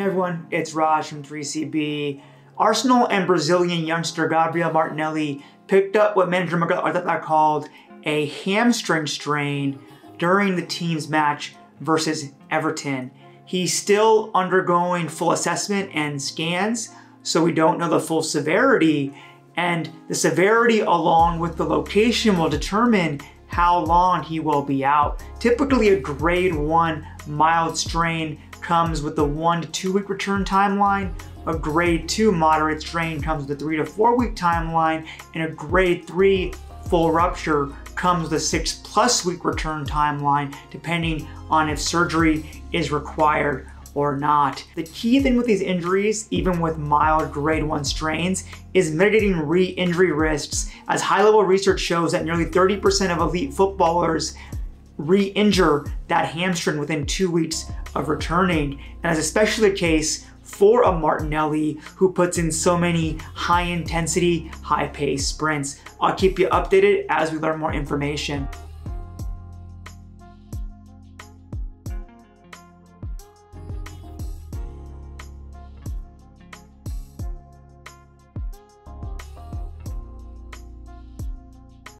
Hey everyone, it's Raj from 3CB. Arsenal and Brazilian youngster Gabriel Martinelli picked up what manager Mikel Arteta called a hamstring strain during the team's match versus Everton. He's still undergoing full assessment and scans, so we don't know the full severity, and the severity along with the location will determine how long he will be out. Typically a grade 1 mild strain comes with the 1 to 2 week return timeline, a grade 2 moderate strain comes with the 3 to 4 week timeline, and a grade 3 full rupture comes with a 6+ week return timeline, depending on if surgery is required or not. The key thing with these injuries, even with mild grade 1 strains, is mitigating re-injury risks, as high-level research shows that nearly 30% of elite footballers re-injure that hamstring within 2 weeks of returning. And that's especially the case for a Martinelli who puts in so many high-intensity, high-paced sprints. I'll keep you updated as we learn more information.